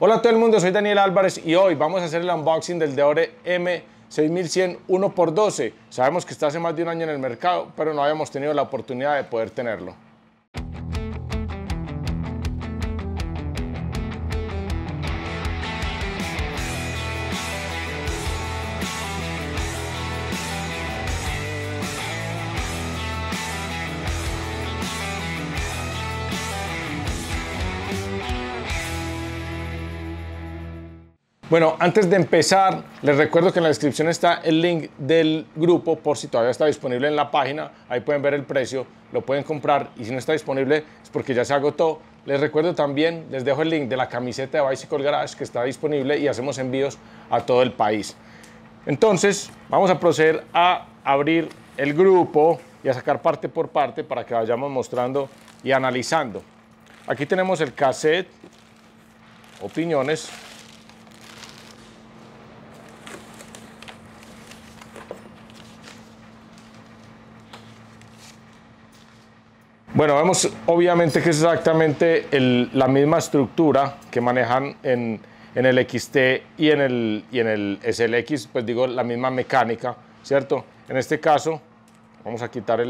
Hola a todo el mundo, soy Daniel Álvarez y hoy vamos a hacer el unboxing del Deore M6100 1x12. Sabemos que está hace más de un año en el mercado, pero no habíamos tenido la oportunidad de poder tenerlo. Bueno, antes de empezar, les recuerdo que en la descripción está el link del grupo, por si todavía está disponible en la página. Ahí pueden ver el precio, lo pueden comprar, y si no está disponible es porque ya se agotó. Les recuerdo también, les dejo el link de la camiseta de Bicycle Garage que está disponible y hacemos envíos a todo el país. Entonces, vamos a proceder a abrir el grupo y a sacar parte por parte para que vayamos mostrando y analizando. Aquí tenemos el cassette, opiniones. Bueno, vemos obviamente que es exactamente la misma estructura que manejan en el XT y en el SLX, pues digo, la misma mecánica, ¿cierto? En este caso, vamos a quitar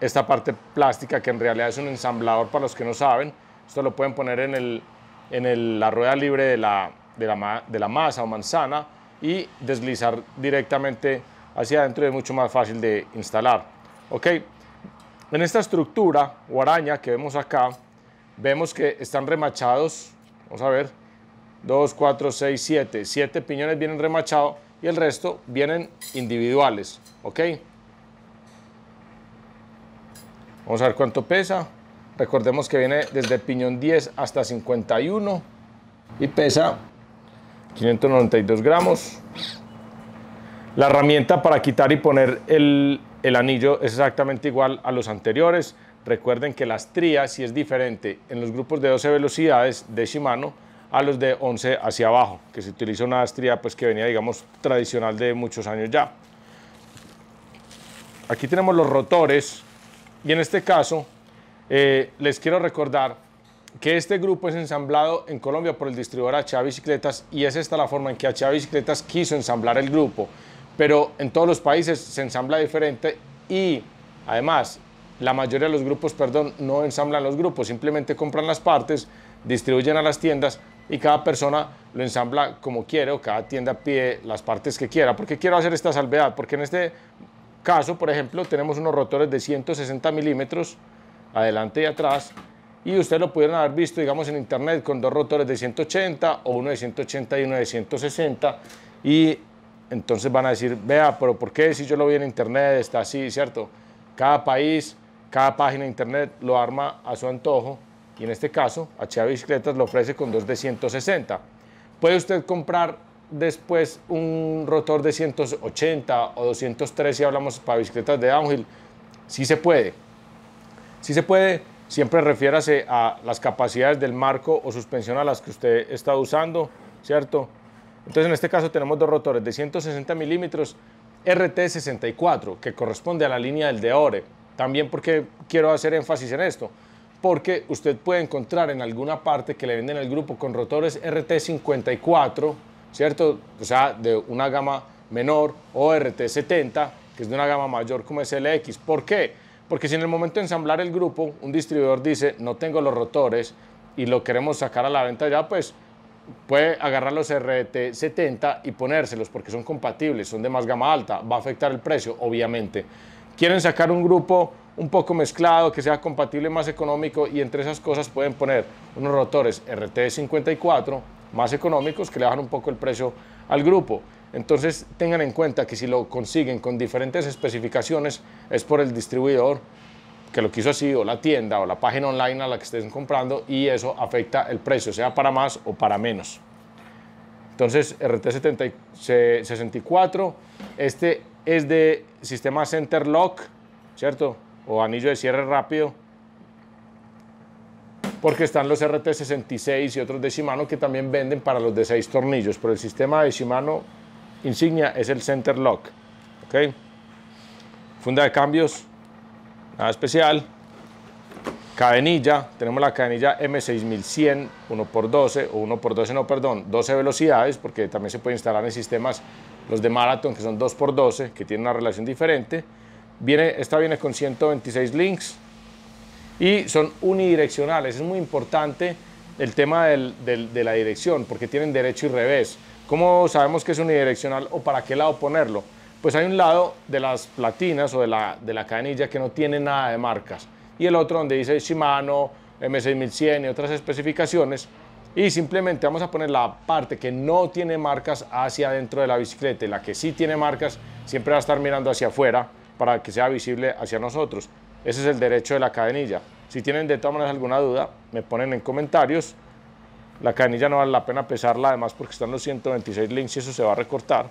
esta parte plástica que en realidad es un ensamblador para los que no saben. Esto lo pueden poner en la rueda libre de la masa o manzana y deslizar directamente hacia adentro, y es mucho más fácil de instalar, ¿ok? En esta estructura o araña que vemos acá, vemos que están remachados, vamos a ver, 2, 4, 6, 7. 7 piñones vienen remachados y el resto vienen individuales, ¿ok? Vamos a ver cuánto pesa. Recordemos que viene desde piñón 10 hasta 51 y pesa 592 gramos. La herramienta para quitar y poner el anillo es exactamente igual a los anteriores. Recuerden que la estría sí es diferente en los grupos de 12 velocidades de Shimano a los de 11 hacia abajo, que se utiliza una estría pues que venía, digamos, tradicional de muchos años ya. Aquí tenemos los rotores y en este caso les quiero recordar que este grupo es ensamblado en Colombia por el distribuidor HA Bicicletas y es esta la forma en que HA Bicicletas quiso ensamblar el grupo. Pero en todos los países se ensambla diferente y además la mayoría de los grupos, perdón, no ensamblan los grupos, simplemente compran las partes, distribuyen a las tiendas y cada persona lo ensambla como quiere o cada tienda pide las partes que quiera. ¿Por qué quiero hacer esta salvedad? Porque en este caso, por ejemplo, tenemos unos rotores de 160 milímetros adelante y atrás y ustedes lo pudieron haber visto, digamos, en internet con dos rotores de 180 o uno de 180 y uno de 160 y entonces van a decir, vea, pero ¿por qué si yo lo vi en internet está así, cierto? Cada país, cada página de internet lo arma a su antojo y en este caso HA Bicicletas lo ofrece con dos de 160. Puede usted comprar después un rotor de 180 o 203 si hablamos para bicicletas de downhill. Sí se puede. Sí se puede, siempre refiérase a las capacidades del marco o suspensión a las que usted está usando, ¿cierto? Entonces, en este caso tenemos dos rotores de 160 milímetros RT64, que corresponde a la línea del Deore. También porque quiero hacer énfasis en esto, porque usted puede encontrar en alguna parte que le venden el grupo con rotores RT54, ¿cierto? O sea, de una gama menor, o RT70, que es de una gama mayor como SLX. ¿Por qué? Porque si en el momento de ensamblar el grupo, un distribuidor dice, no tengo los rotores y lo queremos sacar a la venta ya, pues puede agarrar los RT70 y ponérselos porque son compatibles, son de más gama alta, va a afectar el precio, obviamente. Quieren sacar un grupo un poco mezclado, que sea compatible, más económico, y entre esas cosas pueden poner unos rotores RT54 más económicos que le bajan un poco el precio al grupo. Entonces tengan en cuenta que si lo consiguen con diferentes especificaciones es por el distribuidor que lo quiso así, o la tienda, o la página online a la que estén comprando, y eso afecta el precio, sea para más o para menos. Entonces, RT64, este es de sistema Center Lock, ¿cierto? O anillo de cierre rápido, porque están los RT66 y otros de Shimano que también venden para los de 6 tornillos, pero el sistema de Shimano insignia es el Center Lock, ¿ok? Funda de cambios, nada especial. Cadenilla, tenemos la cadenilla M6100 1x12 o 1x12 no, perdón, 12 velocidades, porque también se puede instalar en sistemas los de Marathon, que son 2x12, que tienen una relación diferente. Esta viene con 126 links y son unidireccionales. Es muy importante el tema de la dirección, porque tienen derecho y revés. ¿Cómo sabemos que es unidireccional o para qué lado ponerlo? Pues hay un lado de las platinas o de la cadenilla que no tiene nada de marcas, y el otro donde dice Shimano, M6100 y otras especificaciones, y simplemente vamos a poner la parte que no tiene marcas hacia adentro de la bicicleta, y la que sí tiene marcas siempre va a estar mirando hacia afuera para que sea visible hacia nosotros. Ese es el derecho de la cadenilla. Si tienen de todas maneras alguna duda, me ponen en comentarios. La cadenilla no vale la pena pesarla, además porque están los 126 links y eso se va a recortar.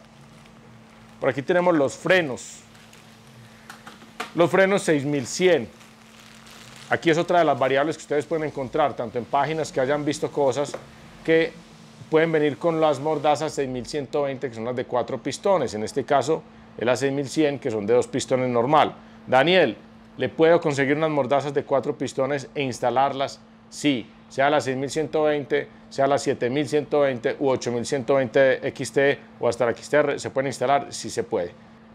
Por aquí tenemos los frenos. Los frenos 6100. Aquí es otra de las variables que ustedes pueden encontrar, tanto en páginas que hayan visto cosas que pueden venir con las mordazas 6120, que son las de 4 pistones. En este caso es la 6100, que son de 2 pistones normal. Daniel, ¿le puedo conseguir unas mordazas de 4 pistones e instalarlas? Sí, sea la 6120, sea la 7120 u 8120 XT o hasta la XTR, se pueden instalar, sí se puede.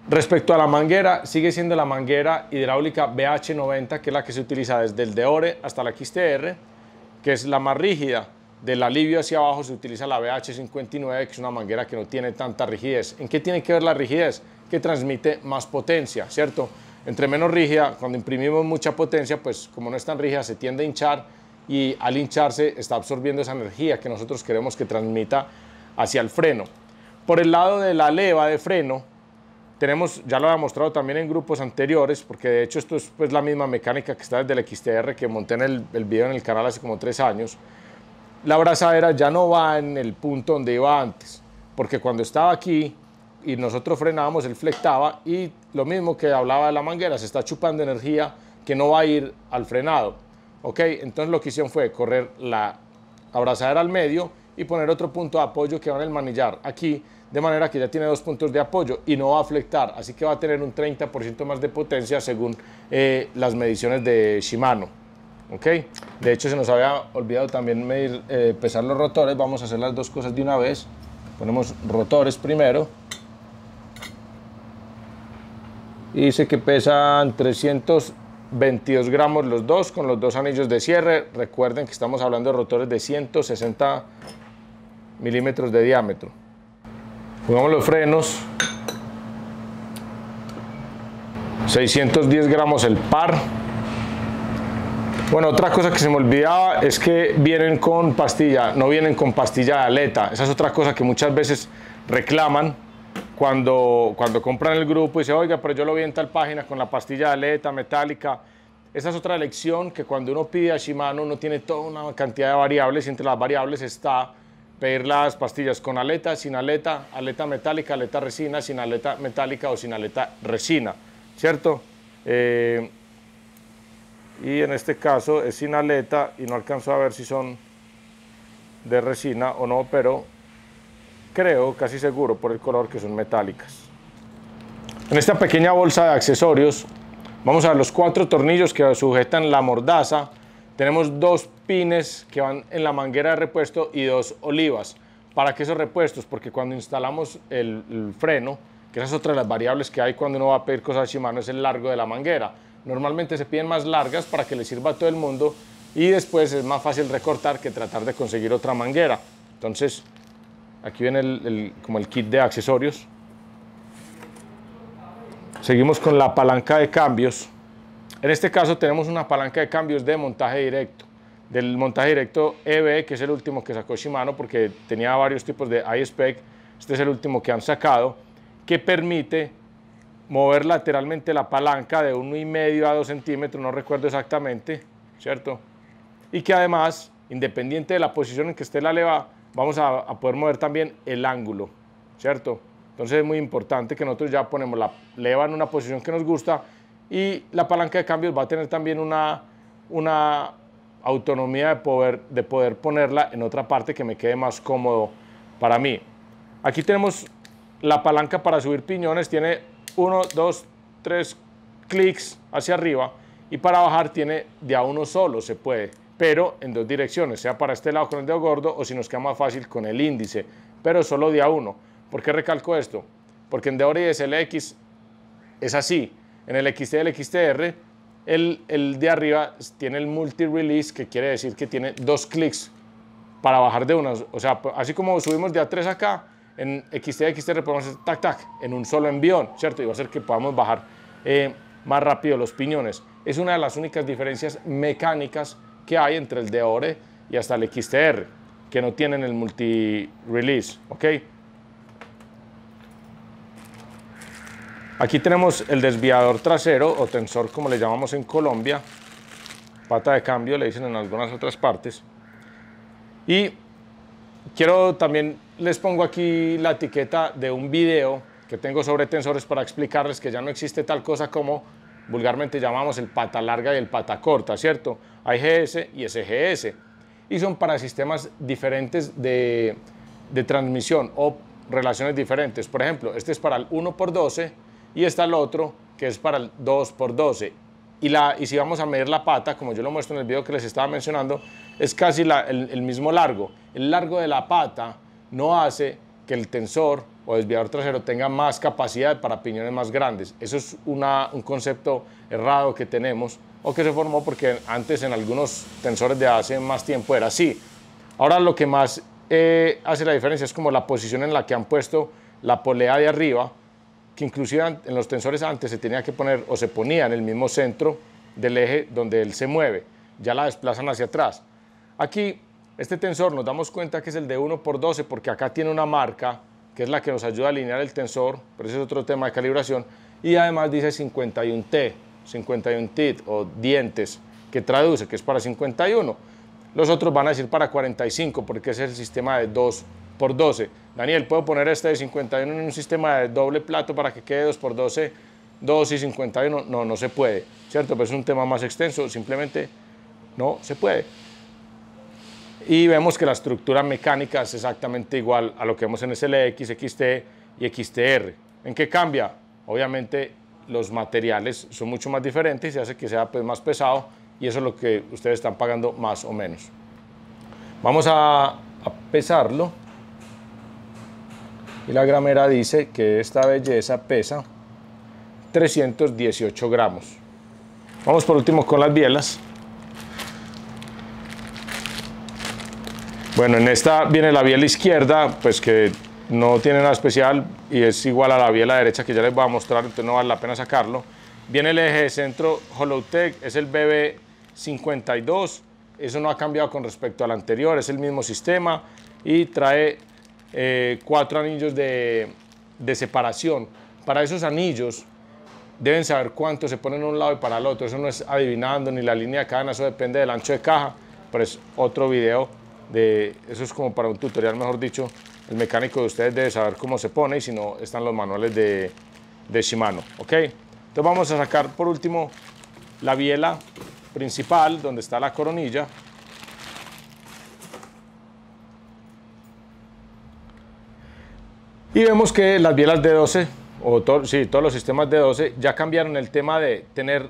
Respecto a la manguera, sigue siendo la manguera hidráulica BH90, que es la que se utiliza desde el Deore hasta la XTR, que es la más rígida. Del alivio hacia abajo se utiliza la BH59, que es una manguera que no tiene tanta rigidez. ¿En qué tiene que ver la rigidez? Que transmite más potencia, ¿cierto? Entre menos rígida, cuando imprimimos mucha potencia, pues como no es tan rígida, se tiende a hinchar, y al hincharse está absorbiendo esa energía que nosotros queremos que transmita hacia el freno. Por el lado de la leva de freno, tenemos, ya lo he mostrado también en grupos anteriores, porque de hecho esto es pues la misma mecánica que está desde el XTR, que monté en el video en el canal hace como 3 años. La abrazadera ya no va en el punto donde iba antes, porque cuando estaba aquí y nosotros frenábamos, él flectaba, y lo mismo que hablaba de la manguera, se está chupando energía que no va a ir al frenado. Ok, entonces lo que hicieron fue correr la abrazadera al medio y poner otro punto de apoyo que va en el manillar aquí, de manera que ya tiene 2 puntos de apoyo y no va a flectar, así que va a tener un 30% más de potencia según las mediciones de Shimano. Ok, de hecho se nos había olvidado también medir, pesar los rotores. Vamos a hacer las dos cosas de una vez. Ponemos rotores primero y dice que pesan 322 gramos los dos, con los 2 anillos de cierre. Recuerden que estamos hablando de rotores de 160 milímetros de diámetro. Pongamos los frenos. 610 gramos el par. Bueno, otra cosa que se me olvidaba es que vienen con pastilla, no vienen con pastilla de aleta. Esa es otra cosa que muchas veces reclaman cuando compran el grupo y dicen, oiga, pero yo lo vi en tal página con la pastilla de aleta metálica. Esa es otra elección, que cuando uno pide a Shimano uno tiene toda una cantidad de variables, y entre las variables está pedir las pastillas con aleta, sin aleta, aleta metálica, aleta resina, sin aleta metálica o sin aleta resina, ¿cierto? Y en este caso es sin aleta, y no alcanzo a ver si son de resina o no, pero creo, casi seguro por el color, que son metálicas. En esta pequeña bolsa de accesorios vamos a ver los 4 tornillos que sujetan la mordaza. Tenemos 2 pines que van en la manguera de repuesto y 2 olivas. ¿Para qué esos repuestos? Porque cuando instalamos el freno, que esa es otra de las variables que hay cuando uno va a pedir cosas a Shimano, es el largo de la manguera. Normalmente se piden más largas para que le sirva a todo el mundo, y después es más fácil recortar que tratar de conseguir otra manguera. Entonces aquí viene como el kit de accesorios. Seguimos con la palanca de cambios. En este caso tenemos una palanca de cambios de montaje directo. Del montaje directo EB, que es el último que sacó Shimano, porque tenía varios tipos de iSpec. Este es el último que han sacado, que permite mover lateralmente la palanca de 1,5 a 2 centímetros, no recuerdo exactamente, ¿cierto? Y que además, independiente de la posición en que esté la leva, vamos a poder mover también el ángulo, ¿cierto? Entonces es muy importante que nosotros ya ponemos la leva en una posición que nos gusta, y la palanca de cambios va a tener también una autonomía de poder ponerla en otra parte que me quede más cómodo para mí. Aquí tenemos la palanca para subir piñones, tiene 1, 2, 3 clics hacia arriba, y para bajar tiene de a uno solo, se puede, pero en dos direcciones, sea para este lado con el dedo gordo o si nos queda más fácil con el índice, pero solo de a uno. ¿Por qué recalco esto? Porque en Deore y SLX es así, en el XT y el XTR, el de arriba tiene el multi-release, que quiere decir que tiene dos clics para bajar de una, o sea, así como subimos de a tres acá, en XT y XTR podemos hacer tac-tac en un solo envión, ¿cierto? Y va a hacer que podamos bajar más rápido los piñones. Es una de las únicas diferencias mecánicas que hay entre el Deore y hasta el XTR, que no tienen el multi-release, ¿ok? Aquí tenemos el desviador trasero o tensor, como le llamamos en Colombia, pata de cambio, le dicen en algunas otras partes. Y quiero también, les pongo aquí la etiqueta de un video que tengo sobre tensores para explicarles que ya no existe tal cosa como vulgarmente llamamos el pata larga y el pata corta, ¿cierto? Hay GS y SGS, y son para sistemas diferentes de transmisión o relaciones diferentes. Por ejemplo, este es para el 1x12 y está el otro que es para el 2x12. Y si vamos a medir la pata, como yo lo muestro en el video que les estaba mencionando, es casi el mismo largo. El largo de la pata no hace que el tensor o desviador trasero tenga más capacidad para piñones más grandes. Eso es un concepto errado que tenemos o que se formó porque antes en algunos tensores de hace más tiempo era así. Ahora lo que más hace la diferencia es como la posición en la que han puesto la polea de arriba, que inclusive en los tensores antes se tenía que poner o se ponía en el mismo centro del eje donde él se mueve, ya la desplazan hacia atrás. Aquí este tensor nos damos cuenta que es el de 1x12 porque acá tiene una marca que es la que nos ayuda a alinear el tensor, pero ese es otro tema de calibración, y además dice 51T, 51 teeth o dientes, que traduce que es para 51. Los otros van a decir para 45 porque ese es el sistema de 2x12. Daniel, ¿puedo poner este de 51 en un sistema de doble plato para que quede 2x12, 2 y 51? No, no se puede, ¿cierto? Pero es un tema más extenso, simplemente no se puede. Y vemos que la estructura mecánica es exactamente igual a lo que vemos en SLX, XT y XTR. ¿En qué cambia? Obviamente los materiales son mucho más diferentes y se hace que sea pues, más pesado, y eso es lo que ustedes están pagando más o menos. Vamos a pesarlo. Y la gramera dice que esta belleza pesa 318 gramos. Vamos por último con las bielas. Bueno, en esta viene la biela izquierda, pues que no tiene nada especial y es igual a la biela derecha que ya les voy a mostrar, entonces no vale la pena sacarlo. Viene el eje de centro Holotech, es el BB52, eso no ha cambiado con respecto al anterior, es el mismo sistema y trae 4 anillos de separación. Para esos anillos deben saber cuánto se ponen a un lado y para el otro, eso no es adivinando ni la línea de cadena, eso depende del ancho de caja, pero es otro video, eso es como para un tutorial, mejor dicho, el mecánico de ustedes debe saber cómo se pone y si no están los manuales de Shimano, ¿ok? Entonces vamos a sacar por último la biela principal donde está la coronilla. Y vemos que las bielas de 12, todos los sistemas de 12, ya cambiaron el tema de tener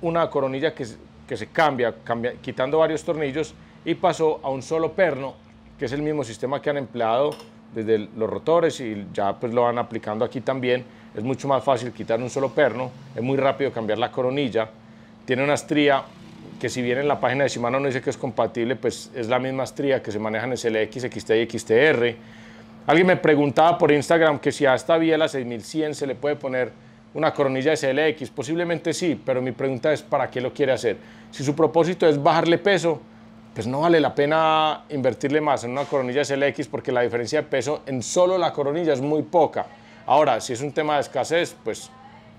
una coronilla que se cambia, quitando varios tornillos, y pasó a un solo perno, que es el mismo sistema que han empleado desde los rotores y ya pues lo van aplicando aquí también. Es mucho más fácil quitar un solo perno, es muy rápido cambiar la coronilla, tiene una estría que si bien en la página de Shimano no dice que es compatible, pues es la misma estría que se maneja en SLX, XT y XTR. Alguien me preguntaba por Instagram que si a esta biela 6100 se le puede poner una coronilla SLX. Posiblemente sí, pero mi pregunta es ¿para qué lo quiere hacer? Si su propósito es bajarle peso, pues no vale la pena invertirle más en una coronilla SLX porque la diferencia de peso en solo la coronilla es muy poca. Ahora, si es un tema de escasez, pues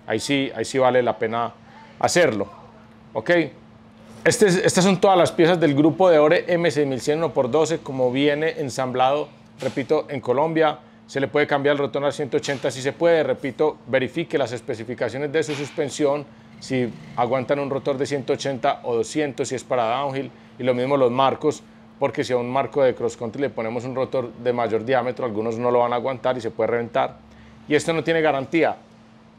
ahí sí vale la pena hacerlo. ¿Ok? Estas son todas las piezas del grupo de Deore M6100 1x12 como viene ensamblado. Repito, en Colombia se le puede cambiar el rotor a 180 si se puede. Repito, verifique las especificaciones de su suspensión, si aguantan un rotor de 180 o 200 si es para downhill, y lo mismo los marcos, porque si a un marco de cross country le ponemos un rotor de mayor diámetro, algunos no lo van a aguantar y se puede reventar. Y esto no tiene garantía.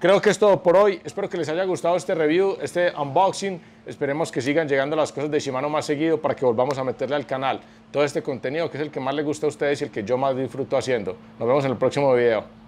Creo que es todo por hoy. Espero que les haya gustado este review, este unboxing. Esperemos que sigan llegando las cosas de Shimano más seguido para que volvamos a meterle al canal todo este contenido que es el que más les gusta a ustedes y el que yo más disfruto haciendo. Nos vemos en el próximo video.